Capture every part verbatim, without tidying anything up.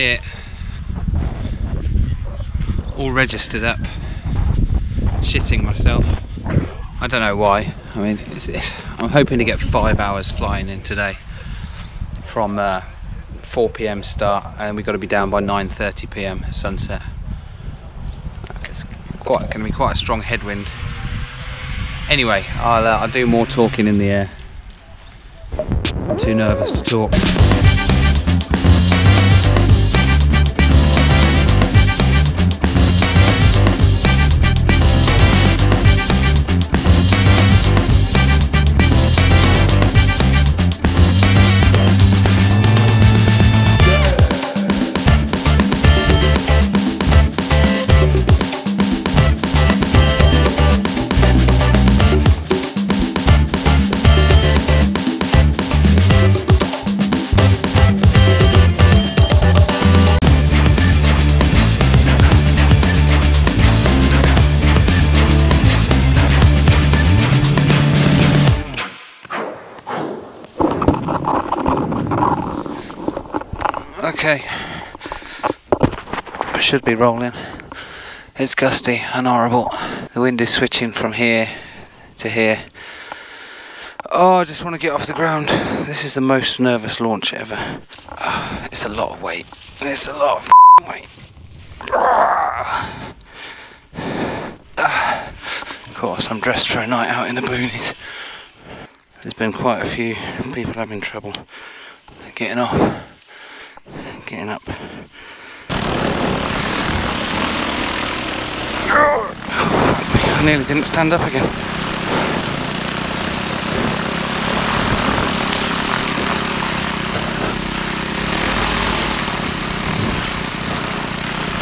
here, all registered up, shitting myself. I don't know why. I mean, it's, it's, I'm hoping to get five hours flying in today from uh, four p m start, and we've got to be down by nine thirty p m at sunset. It's quite going to be quite a strong headwind. Anyway, I'll, uh, I'll do more talking in the air. I'm too nervous to talk. Okay, I should be rolling. It's gusty and horrible. The wind is switching from here to here. Oh, I just want to get off the ground. This is the most nervous launch ever. Oh, it's a lot of weight. It's a lot of weight. Of course, I'm dressed for a night out in the boonies. There's been quite a few people having trouble getting off. Getting up. I nearly didn't stand up again.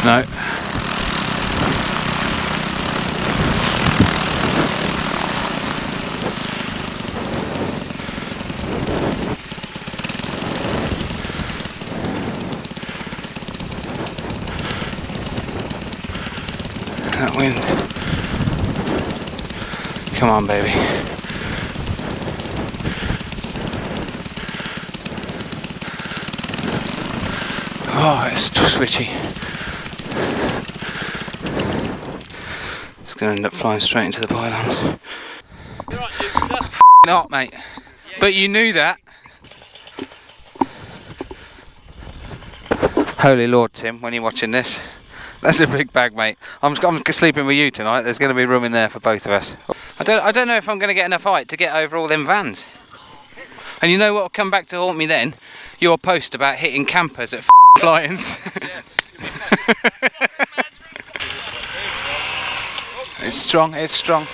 No. Wind. Come on, baby. Oh, it's too switchy. It's going to end up flying straight into the pylons. You're right, dude. F***ing not, mate. Yeah. But you knew that. Holy Lord, Tim, when you're watching this. That's a big bag, mate. I'm, I'm sleeping with you tonight. There's going to be room in there for both of us. I don't, I don't know if I'm going to get enough height to get over all them vans. And you know what will come back to haunt me then? Your post about hitting campers at f***ing fly-ins. It's strong, it's strong.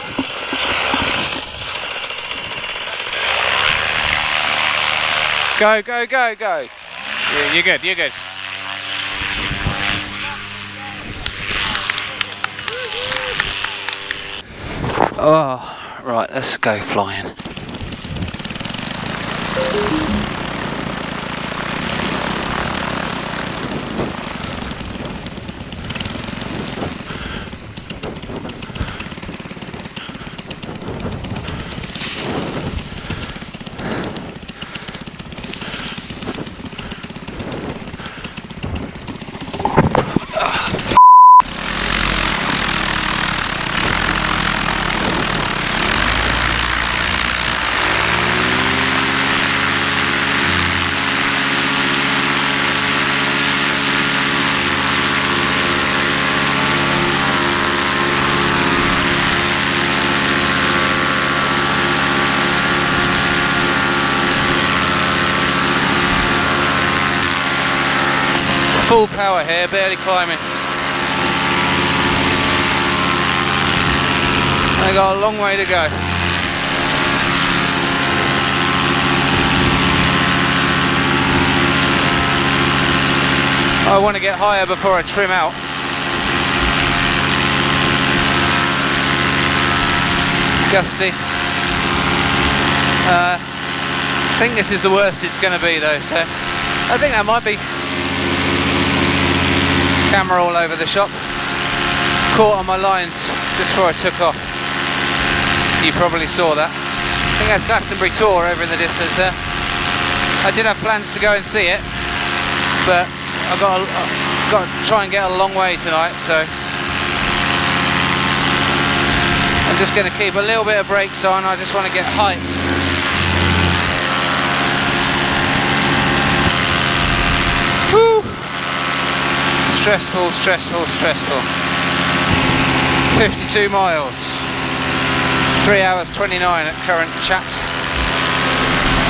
Go, go, go, go. Yeah, you're good, you're good. Oh, right, let's go flying. Full power here, barely climbing. I got a long way to go. I want to get higher before I trim out. Gusty. Uh, I think this is the worst it's going to be though, so I think that might be. Camera all over the shop. Caught on my lines just before I took off. You probably saw that. I think that's Glastonbury Tor over in the distance there. I did have plans to go and see it, but I've got, a, I've got to try and get a long way tonight, so I'm just going to keep a little bit of brakes on. I just want to get height. Woo! Stressful, stressful, stressful. fifty-two miles. three hours twenty-nine at current chat.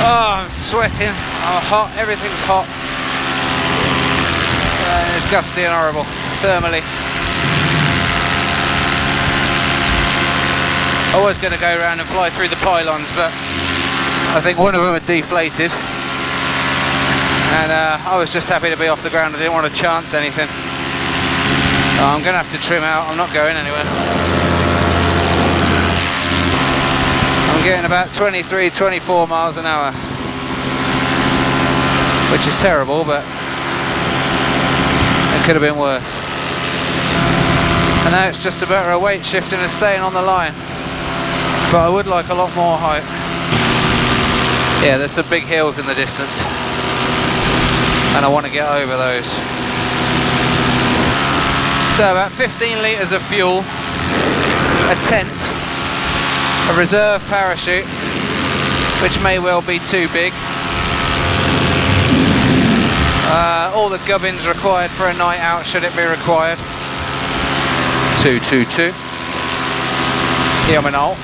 Oh, I'm sweating. I'm hot. Everything's hot. Uh, it's gusty and horrible, thermally. I was going to go around and fly through the pylons, but I think one of them had deflated. And uh, I was just happy to be off the ground. I didn't want to chance anything. Oh, I'm going to have to trim out. I'm not going anywhere. I'm getting about twenty-three, twenty-four miles an hour, which is terrible, but it could have been worse. And now it's just a matter of weight shifting and staying on the line. But I would like a lot more height. Yeah, there's some big hills in the distance, and I want to get over those. So about fifteen litres of fuel, a tent, a reserve parachute, which may well be too big, uh, all the gubbins required for a night out, should it be required. two two two. Yemenal.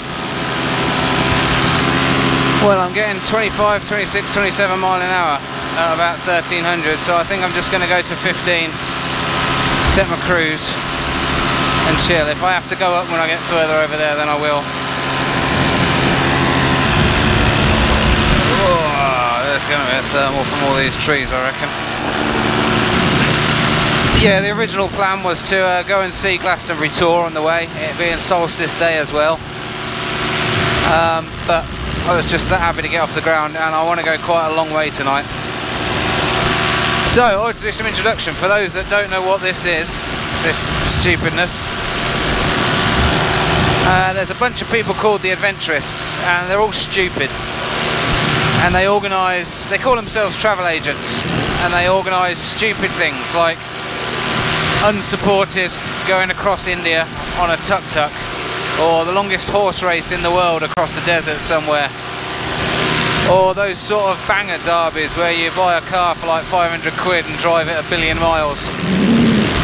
Well, I'm getting twenty-five, twenty-six, twenty-seven mile an hour at about thirteen hundred, so I think I'm just going to go to fifteen, set my cruise and chill. If I have to go up when I get further over there, then I will. Oh, there's going to be a thermal from all these trees, I reckon. Yeah, the original plan was to uh, go and see Glastonbury Tor on the way, it being Solstice Day as well. Um, but I was just that happy to get off the ground, and I want to go quite a long way tonight. So I want to do some introduction for those that don't know what this is, this stupidness. Uh, there's a bunch of people called the Adventurists, and they're all stupid. And they organise, they call themselves travel agents, and they organise stupid things like unsupported going across India on a tuk-tuk, or the longest horse race in the world across the desert somewhere, or those sort of banger derbies where you buy a car for like five hundred quid and drive it a billion miles.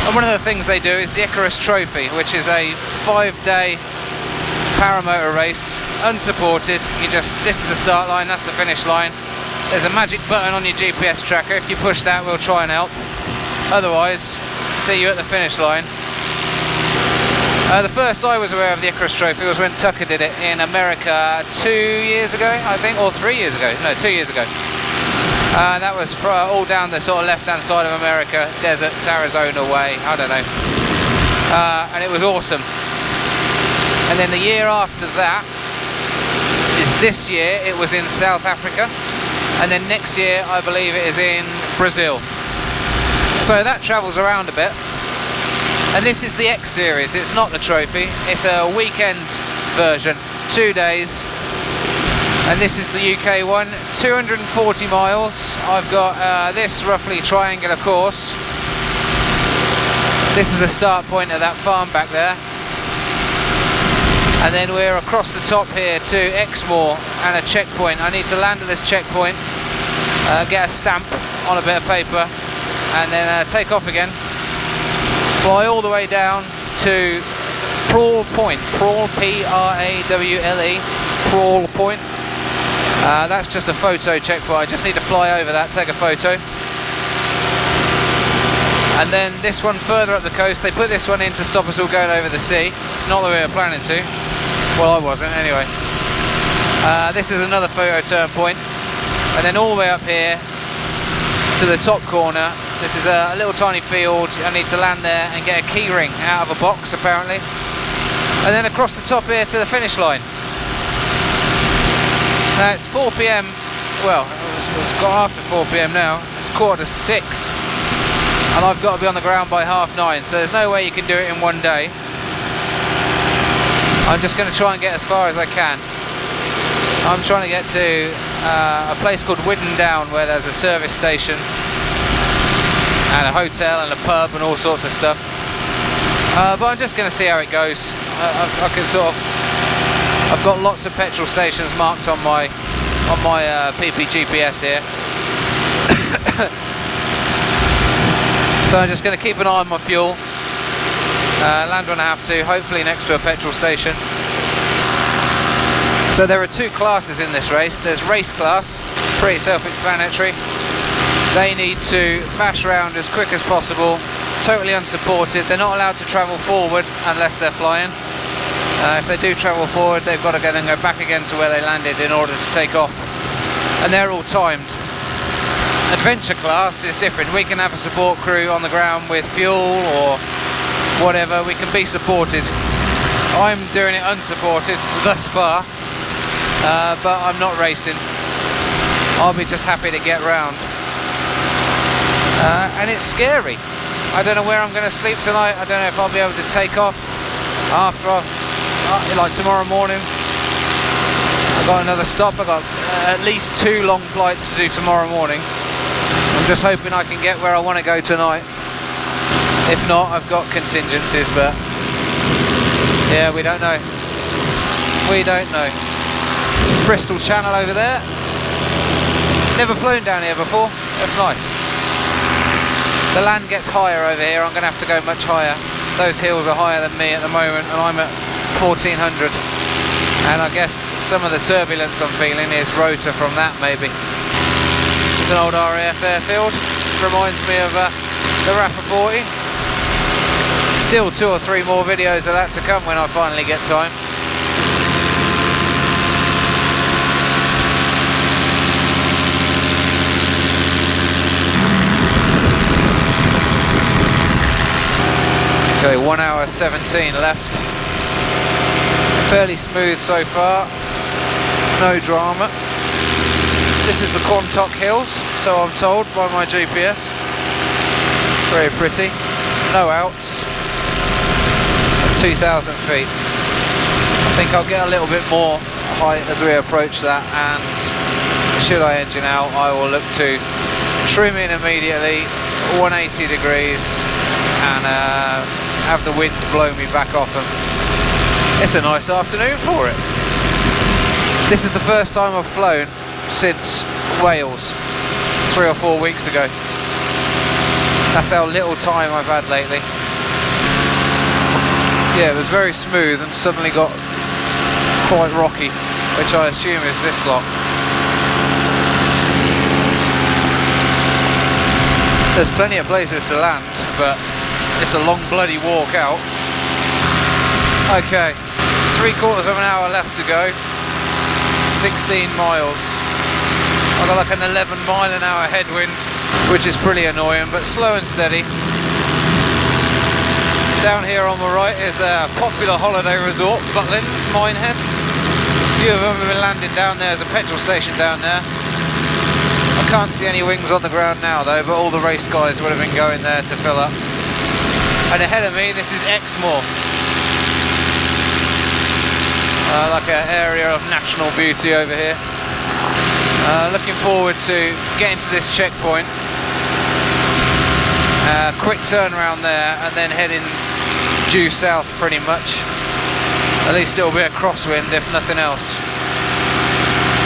And one of the things they do is the Icarus Trophy, which is a five-day paramotor race, unsupported. You just, this is the start line, that's the finish line. There's a magic button on your G P S tracker. If you push that, we'll try and help. Otherwise, see you at the finish line. Uh, the first I was aware of the Icarus Trophy was when Tucker did it in America two years ago, I think, or three years ago. No, two years ago. Uh, that was for, uh, all down the sort of left-hand side of America, deserts, Arizona way, I don't know. Uh, and it was awesome. And then the year after that is this year. It was in South Africa. And then next year, I believe it is in Brazil. So that travels around a bit. And this is the X-Series, it's not the trophy, it's a weekend version, two days. And this is the U K one, two hundred forty miles. I've got uh, this roughly triangular course. This is the start point of that farm back there. And then we're across the top here to Exmoor and a checkpoint. I need to land at this checkpoint, uh, get a stamp on a bit of paper, and then uh, take off again. Fly all the way down to Prawl Point, Prawl, P R A W L E, Prawl Point. Uh, that's just a photo checkpoint, I just need to fly over that, take a photo. And then this one further up the coast, they put this one in to stop us all going over the sea. Not that we were planning to, well I wasn't anyway. Uh, this is another photo turn point. And then all the way up here to the top corner. This is a little tiny field, I need to land there and get a key ring out of a box apparently. And then across the top here to the finish line. Now it's four p m, well it's, it's got after four p m now, it's quarter to six. And I've got to be on the ground by half nine, so there's no way you can do it in one day. I'm just going to try and get as far as I can. I'm trying to get to uh, a place called Widden Down where there's a service station. and a hotel and a pub and all sorts of stuff. Uh, but I'm just going to see how it goes. I, I, I can sort of, I've got lots of petrol stations marked on my on my uh, P P G P S here. So I'm just going to keep an eye on my fuel. Uh, land when I have to, hopefully next to a petrol station. So there are two classes in this race. There's race class, pretty self-explanatory. They need to bash round as quick as possible, totally unsupported. They're not allowed to travel forward unless they're flying. Uh, if they do travel forward, they've got to go, then go back again to where they landed in order to take off. And they're all timed. Adventure class is different. We can have a support crew on the ground with fuel or whatever. We can be supported. I'm doing it unsupported thus far, uh, but I'm not racing. I'll be just happy to get round. Uh, and it's scary. I don't know where I'm going to sleep tonight. I don't know if I'll be able to take off after I've, like tomorrow morning. I've got another stop. I've got uh, at least two long flights to do tomorrow morning. I'm just hoping I can get where I want to go tonight. If not, I've got contingencies, but yeah, we don't know. We don't know. Bristol Channel over there. Never flown down here before. That's nice. The land gets higher over here. I'm going to have to go much higher. Those hills are higher than me at the moment, and I'm at fourteen hundred. And I guess some of the turbulence I'm feeling is rotor from that, maybe. It's an old R A F airfield. Reminds me of uh, the Rapa forty. Still two or three more videos of that to come when I finally get time. Okay, one hour seventeen left. Fairly smooth so far, no drama. This is the Quantock Hills, so I'm told by my G P S. Very pretty, no outs, at two thousand feet. I think I'll get a little bit more height as we approach that, and should I engine out, I will look to trim in immediately, one hundred eighty degrees, and uh, have the wind blow me back off them. It's a nice afternoon for it. This is the first time I've flown since Wales, three or four weeks ago. That's how little time I've had lately. Yeah, it was very smooth and suddenly got quite rocky, which I assume is this lot. There's plenty of places to land, but it's a long bloody walk out. Okay, three quarters of an hour left to go. sixteen miles. I've got like an eleven mile an hour headwind, which is pretty annoying, but slow and steady. Down here on the right is a popular holiday resort, Butlins, Minehead. A few of them have been landing down there. There's a petrol station down there. I can't see any wings on the ground now though, but all the race guys would have been going there to fill up. And ahead of me, this is Exmoor, uh, like an area of national beauty over here. Uh, looking forward to getting to this checkpoint. Uh, quick turnaround there, and then heading due south, pretty much. At least it'll be a crosswind, if nothing else.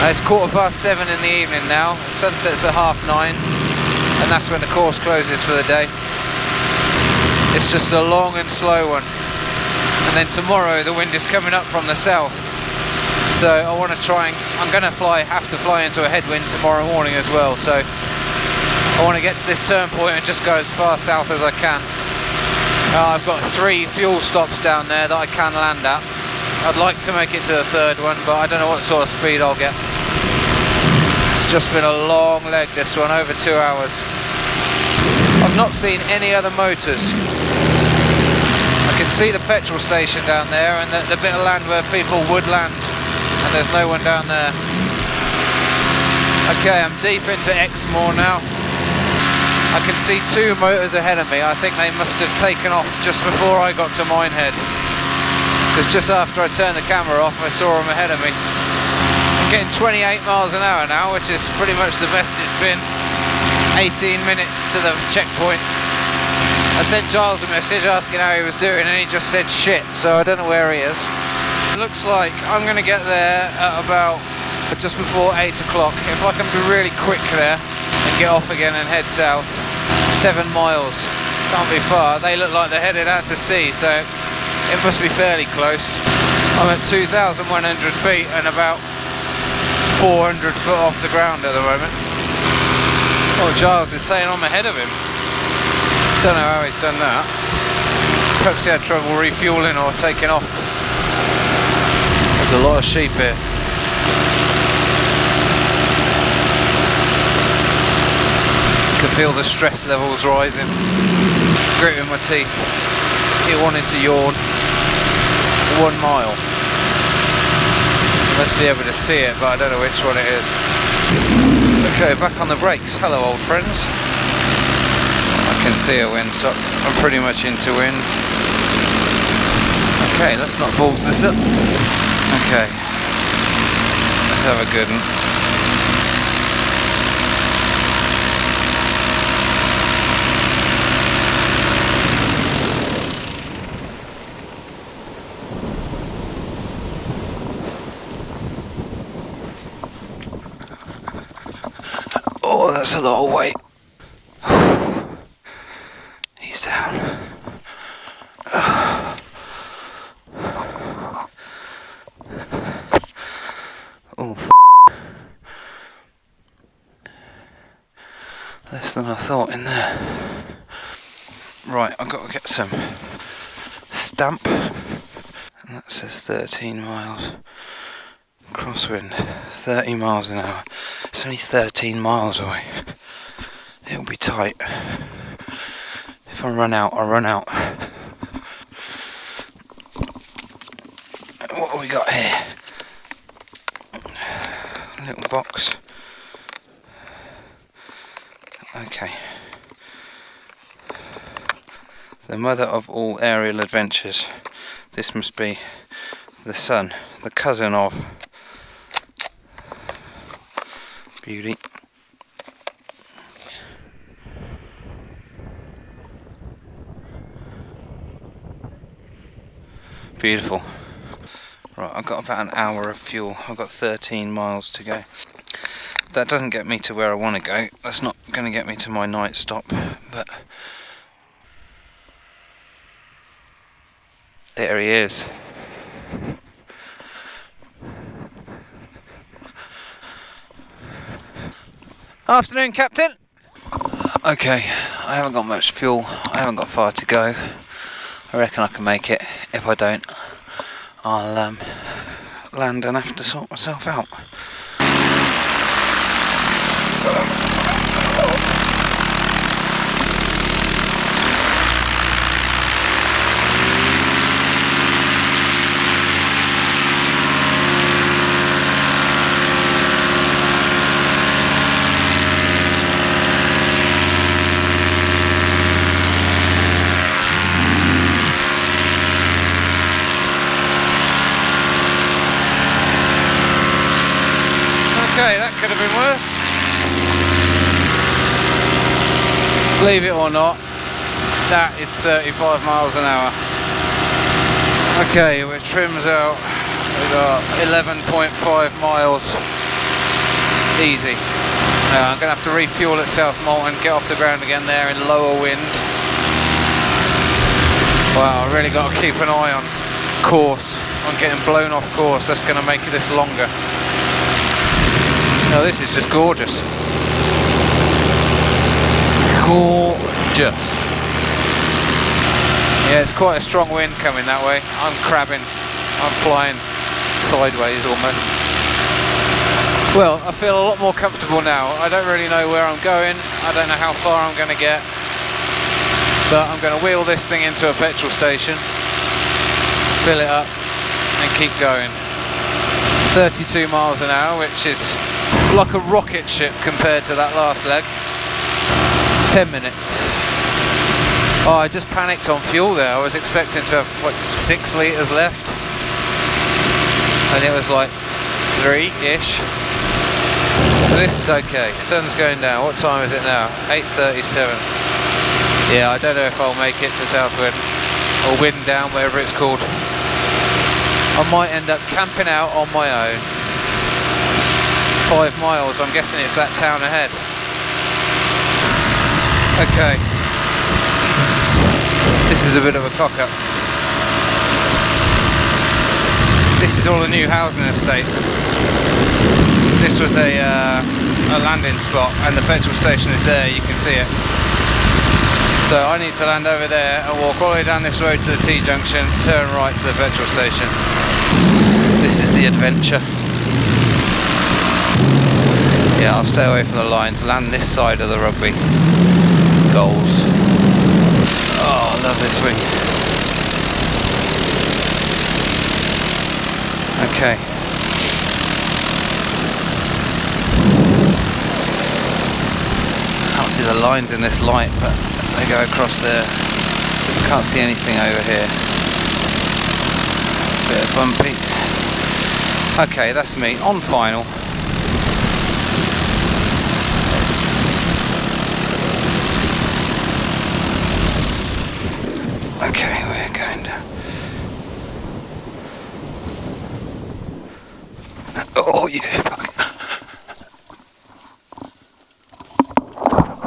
Uh, it's quarter past seven in the evening now. Sunset's at half nine, and that's when the course closes for the day. It's just a long and slow one. And then tomorrow the wind is coming up from the south. So I want to try and, I'm going to fly, have to fly into a headwind tomorrow morning as well. So I want to get to this turn point and just go as far south as I can. Uh, I've got three fuel stops down there that I can land at. I'd like to make it to the third one, but I don't know what sort of speed I'll get. It's just been a long leg this one, over two hours. I've not seen any other motors. I can see the petrol station down there and the, the bit of land where people would land, and there's no one down there. Okay, I'm deep into Exmoor now. I can see two motors ahead of me. I think they must have taken off just before I got to Minehead, because just after I turned the camera off I saw them ahead of me. I'm getting twenty-eight miles an hour now, which is pretty much the best it's been. eighteen minutes to the checkpoint. I sent Giles a message asking how he was doing and he just said shit, so I don't know where he is. It looks like I'm going to get there at about just before eight o'clock. If I can be really quick there and get off again and head south, seven miles, can't be far. They look like they're headed out to sea, so it must be fairly close. I'm at two thousand one hundred feet and about four hundred foot off the ground at the moment. Oh, Giles is saying I'm ahead of him. Don't know how he's done that. Perhaps he had trouble refueling or taking off. There's a lot of sheep here. I can feel the stress levels rising. Gritting my teeth. It wanted to yawn. One mile. I must be able to see it, but I don't know which one it is. Okay, back on the brakes. Hello, old friends. I can see a windsock. I'm pretty much into wind. Okay, let's not balls this up. Okay. Let's have a good one. That's a lot of weight. He's down. Oh, f less than I thought in there. Right, I've got to get some stamp. And that says thirteen miles. Crosswind, thirty miles an hour. It's only thirteen miles away. It'll be tight. If I run out, I run out. What have we got here? A little box. Okay. The mother of all aerial adventures. This must be the son, the cousin of. Beauty. Beautiful. Right, I've got about an hour of fuel. I've got thirteen miles to go. That doesn't get me to where I want to go. That's not going to get me to my night stop, but there he is. Afternoon, Captain. Okay, I haven't got much fuel, I haven't got far to go. I reckon I can make it. If I don't, I'll um, land and have to sort myself out. Could have been worse. Believe it or not, that is thirty-five miles an hour. Okay, it trims out. We got eleven point five miles. Easy. Now I'm gonna have to refuel at South Molton, get off the ground again there in lower wind. Wow, I really got to keep an eye on course, on getting blown off course. That's gonna make this longer. No, this is just gorgeous. Gorgeous. Yeah, it's quite a strong wind coming that way. I'm crabbing. I'm flying sideways almost. Well, I feel a lot more comfortable now. I don't really know where I'm going. I don't know how far I'm going to get. But I'm going to wheel this thing into a petrol station, fill it up, and keep going. thirty-two miles an hour, which is like a rocket ship compared to that last leg. ten minutes. Oh, I just panicked on fuel there. I was expecting to have, what, six litres left? And it was like three-ish. this is okay. Sun's going down. What time is it now? eight thirty-seven. Yeah, I don't know if I'll make it to South Widden or Widden Down, wherever it's called. I might end up camping out on my own. Five miles, I'm guessing it's that town ahead. Okay. This is a bit of a cock-up. This is all a new housing estate. This was a, uh, a landing spot, and the petrol station is there, you can see it. So I need to land over there and walk all the way down this road to the T-junction, turn right to the petrol station. This is the adventure. Yeah, I'll stay away from the lines, land this side of the rugby. Goals. Oh, I love this swing. Okay. I can't see the lines in this light, but they go across there. I can't see anything over here. Bit of bumpy. Okay, that's me on final. Okay, we're going down. Oh yeah!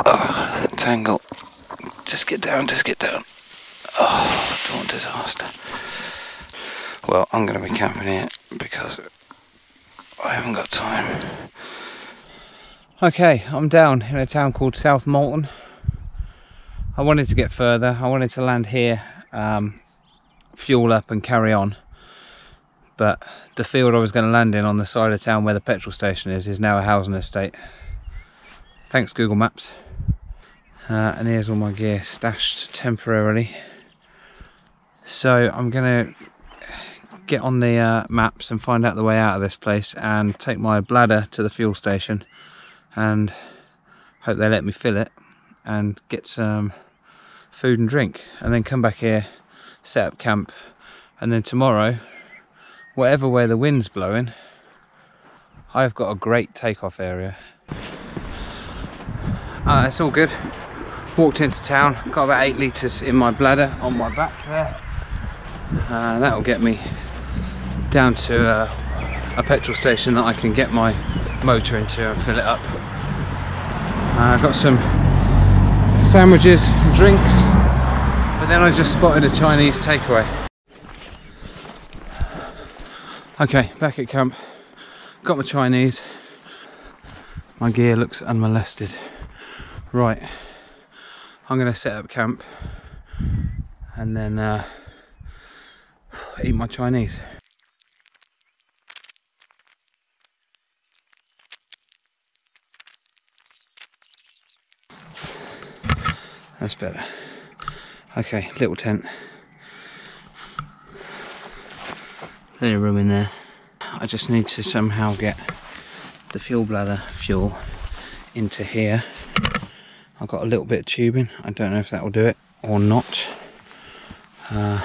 Oh, tangle. Just get down, just get down. Oh, don't disaster. Well, I'm going to be camping here because I haven't got time. Okay, I'm down in a town called South Molton. I wanted to get further, I wanted to land here, um, fuel up and carry on, but the field I was going to land in on the side of town where the petrol station is is now a housing estate. Thanks Google Maps. Uh, and here's all my gear stashed temporarily. So I'm going to get on the uh, maps and find out the way out of this place and take my bladder to the fuel station and hope they let me fill it and get some food and drink, and then come back here, set up camp, and then tomorrow, whatever way the wind's blowing, I've got a great takeoff area. Uh, it's all good. Walked into town, got about eight litres in my bladder on my back there. Uh, that'll get me down to uh, a petrol station that I can get my motor into and fill it up. Uh, got some sandwiches and drinks, but then I just spotted a Chinese takeaway. Okay, back at camp, got my Chinese, my gear looks unmolested. Right, I'm going to set up camp and then uh, eat my Chinese. That's better. Okay, little tent. Little room in there. I just need to somehow get the fuel bladder fuel into here. I've got a little bit of tubing. I don't know if that will do it or not. Uh,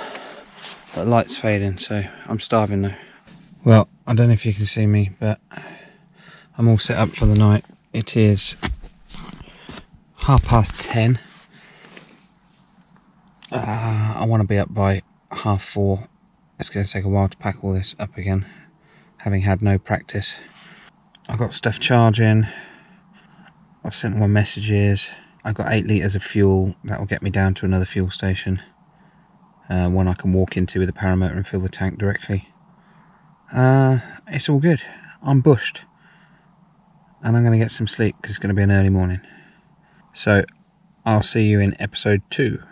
but the light's fading, so I'm starving though. Well, I don't know if you can see me, but I'm all set up for the night. It is half past ten. Uh, I want to be up by half four. It's going to take a while to pack all this up again, having had no practice. I've got stuff charging. I've sent my messages. I've got eight litres of fuel. That will get me down to another fuel station. Uh, one I can walk into with a paramotor and fill the tank directly. Uh, it's all good. I'm bushed. And I'm going to get some sleep because it's going to be an early morning. So I'll see you in episode two.